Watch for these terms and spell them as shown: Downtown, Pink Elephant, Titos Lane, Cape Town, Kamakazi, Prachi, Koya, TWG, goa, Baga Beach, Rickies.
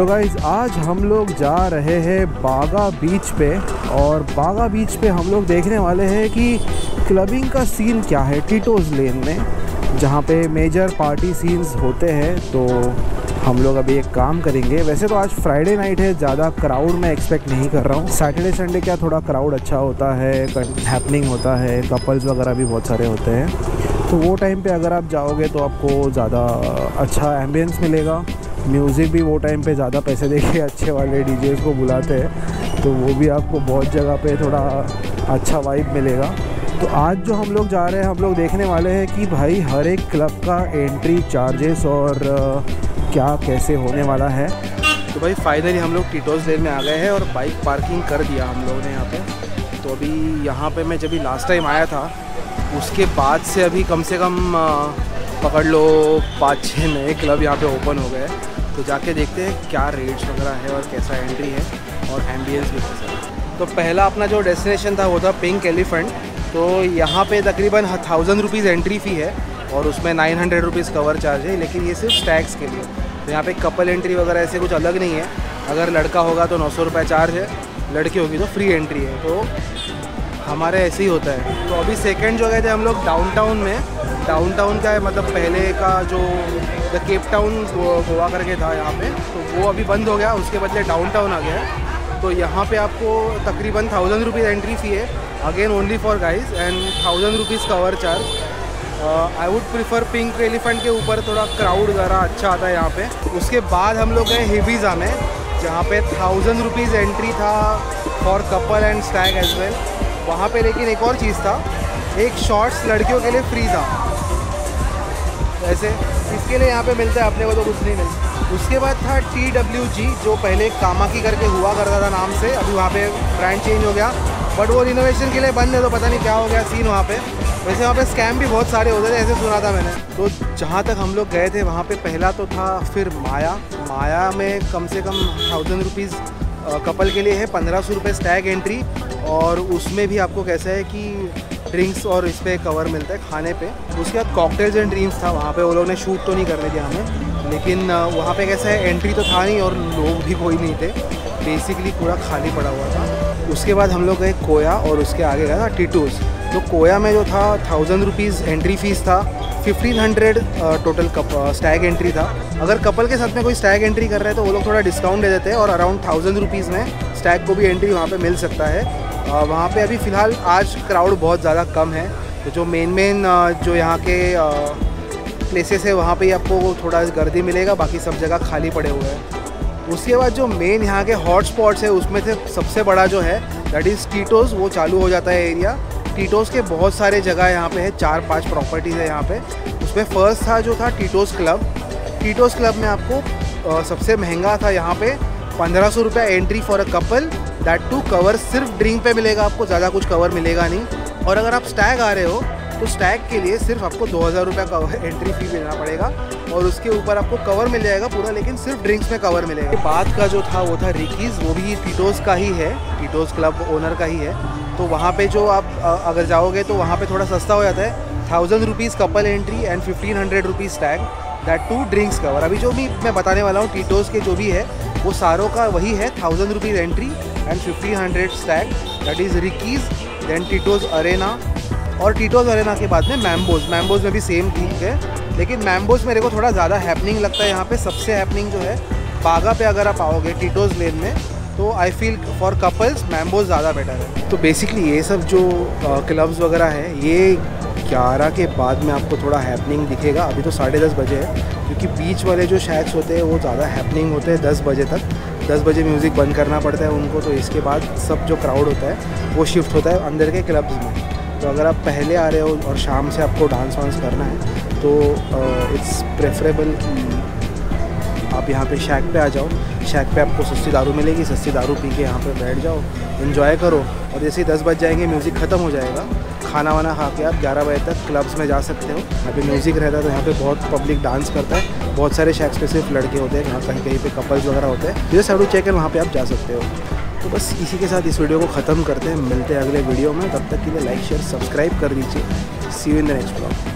तो गाइज़ आज हम लोग जा रहे हैं बागा बीच पे और बागा बीच पे हम लोग देखने वाले हैं कि क्लबिंग का सीन क्या है टीटोज़ लेन में, जहाँ पे मेजर पार्टी सीन्स होते हैं। तो हम लोग अभी एक काम करेंगे। वैसे तो आज फ्राइडे नाइट है, ज़्यादा क्राउड मैं एक्सपेक्ट नहीं कर रहा हूँ। सैटरडे संडे क्या थोड़ा क्राउड अच्छा होता है, हैपनिंग होता है, कपल्स वगैरह भी बहुत सारे होते हैं। तो वो टाइम पे अगर आप जाओगे तो आपको ज़्यादा अच्छा एम्बियंस मिलेगा। म्यूज़िक भी वो टाइम पे ज़्यादा पैसे देके अच्छे वाले डीजेज़ को बुलाते हैं, तो वो भी आपको बहुत जगह पर थोड़ा अच्छा वाइब मिलेगा। तो आज जो हम लोग जा रहे हैं, हम लोग देखने वाले हैं कि भाई हर एक क्लब का एंट्री चार्जेस और क्या कैसे होने वाला है। तो भाई फाइनली हम लोग टीटोज़ लेन में आ गए हैं और बाइक पार्किंग कर दिया हम लोगों ने यहाँ पे। तो अभी यहाँ पे मैं जब भी लास्ट टाइम आया था उसके बाद से अभी कम से कम पकड़ लो 5-6 नए क्लब यहाँ पे ओपन हो गए। तो जाके देखते हैं क्या रेट्स वगैरह है और कैसा एंट्री है और एम्बियंस भी कैसा है। तो पहला अपना जो डेस्टिनेशन था वो था पिंक एलिफेंट। तो यहाँ पर तकरीबन 1000 रुपीज़ एंट्री फ़ी है और उसमें 900 रुपीज़ कवर चार्ज है, लेकिन ये सिर्फ टैक्स के लिए। तो यहाँ पे कपल एंट्री वगैरह ऐसे कुछ अलग नहीं है। अगर लड़का होगा तो 900 रुपये चार्ज है, लड़की होगी तो फ्री एंट्री है। तो हमारे ऐसे ही होता है। तो अभी सेकंड जो गए थे हम लोग डाउनटाउन में। डाउनटाउन का है मतलब पहले का जो द केप टाउन गोवा करके था यहाँ पर, तो वो अभी बंद हो गया, उसके बदले डाउनटाउन आ गया है। तो यहाँ पे आपको तकरीबन 1000 रुपीज़ एंट्री फ़ी है, again only for guys, and 1000 rupees cover charge. I would prefer pink elephant के ऊपर, थोड़ा क्राउड ज़रा अच्छा आता है यहाँ पे। उसके बाद हम लोग गए हेविज़ा में, जहाँ पे 1000 रुपीज़ एंट्री था for couple and stag as well. वहाँ पे लेकिन एक और चीज़ था, एक शॉर्ट्स लड़कियों के लिए फ्री था। वैसे इसके लिए यहाँ पे मिलता है, अपने को तो कुछ नहीं मिलता। उसके बाद था TWG, जो पहले कामाकी करके हुआ करता था नाम से, अभी वहाँ पर ब्रांड चेंज हो गया, बट वो रिनोवेशन के लिए बंद है, तो पता नहीं क्या हो गया सीन वहाँ पे। वैसे वहाँ पे स्कैम भी बहुत सारे होते थे ऐसे सुना था मैंने। तो जहाँ तक हम लोग गए थे वहाँ पे पहला तो था फिर माया में कम से कम 1000 रुपीज़ कपल के लिए है, 1500 रुपये स्टैग एंट्री। और उसमें भी आपको कैसा है कि ड्रिंक्स और इस पर कवर मिलता है खाने पे। उसके बाद कॉकटेल्स एंड ड्रिंक्स था, वहाँ पे वो लोग ने शूट तो नहीं करने दिया हमें, लेकिन वहाँ पर कैसा है एंट्री तो था नहीं और लोग भी कोई नहीं थे, बेसिकली पूरा खाली पड़ा हुआ था। उसके बाद हम लोग गए कोया और उसके आगे गया था टीटोज़। तो कोया में जो था 1000 रुपीज़ एंट्री फ़ीस था, 1500 टोटल स्टैग एंट्री था। अगर कपल के साथ में कोई स्टैग एंट्री कर रहा है तो वो लोग थोड़ा डिस्काउंट दे देते हैं और अराउंड 1000 रुपीज़ में स्टैग को भी एंट्री वहाँ पे मिल सकता है। वहाँ पे अभी फ़िलहाल आज क्राउड बहुत ज़्यादा कम है, तो जो मेन जो यहाँ के प्लेसेस है वहाँ पर ही आपको थोड़ा गर्दी मिलेगा, बाकी सब जगह खाली पड़े हुए हैं। उसके बाद जो मेन यहाँ के हॉट स्पॉट्स है उसमें से सबसे बड़ा जो है दैट इज़ टीटोज़, वो चालू हो जाता है एरिया। टीटोज़ के बहुत सारे जगह यहाँ पे है, 4-5 प्रॉपर्टीज़ है यहाँ पे। उसमें फर्स्ट था जो था टीटोज़ क्लब। टीटोज़ क्लब में आपको सबसे महंगा था यहाँ पे 1500 रुपये entry for a couple, that too cover सिर्फ ड्रिंक पे मिलेगा आपको, ज़्यादा कुछ कवर मिलेगा नहीं। और अगर आप स्टैग आ रहे हो तो स्टैग के लिए सिर्फ आपको 2000 रुपये कवर एंट्री फ़ी देना पड़ेगा और उसके ऊपर आपको कवर मिल जाएगा पूरा, लेकिन सिर्फ ड्रिंक्स में कवर मिलेगा। बाद का जो था वो था रिकीज़, वो भी टीटोज़ का ही है, टीटोज़ क्लब ओनर का ही है। तो वहाँ पे जो आप अगर जाओगे तो वहाँ पे थोड़ा सस्ता हो जाता है, 1000 rupees couple entry and 1500 rupees stag, that too drinks cover. अभी जो भी मैं बताने वाला हूँ टीटोज़ के जो भी है वो सारों का वही है, 1000 rupees entry and 1500 stag, that is Ricky's, then Tito's arena. और टीटोज़ अरेना के बाद में मैम्बोज़ में भी सेम थीम है, लेकिन मैम्बोज़ मेरे को थोड़ा ज़्यादा हैपनिंग लगता है यहाँ पे। सबसे हैपनिंग जो है बागा पे अगर आप आओगे टीटोज़ लेन में तो I feel for couples Mambo's ज़्यादा बेटर है। तो बेसिकली ये सब जो क्लब्स वगैरह है ये 11 के बाद में आपको थोड़ा हैपनिंग दिखेगा। अभी तो 10:30 बजे है, क्योंकि बीच वाले जो शैक्स होते हैं वो ज़्यादा हैपनिंग होते हैं 10 बजे तक। 10 बजे म्यूज़िक बंद करना पड़ता है उनको, तो इसके बाद सब जो क्राउड होता है वो शिफ्ट होता है अंदर के क्लब्स में। तो अगर आप पहले आ रहे हो और शाम से आपको डांस वांस करना है तो इट्स प्रेफरेबल कि आप यहाँ पे शैक पे आ जाओ। शैक पे आपको सस्ती दारू मिलेगी, सस्ती दारू पी के यहाँ पे बैठ जाओ, एंजॉय करो। और जैसे ही 10 बज जाएंगे म्यूज़िक ख़त्म हो जाएगा, खाना वाना खा के आप 11 बजे तक क्लब्स में जा सकते हो। यहाँ पे म्यूज़िक रहता है तो यहाँ पे बहुत पब्लिक डांस करता है, बहुत सारे शैक्स पे सिर्फ लड़के होते हैं, यहाँ कहीं कहीं पे कपल्स वगैरह होते हैं। जैसे साइड चेक है वहाँ पर आप जा सकते हो। तो बस इसी के साथ इस वीडियो को ख़त्म करते हैं, मिलते हैं अगले वीडियो में। तब तक के लिए लाइक शेयर सब्सक्राइब कर दीजिए। See you in the next vlog.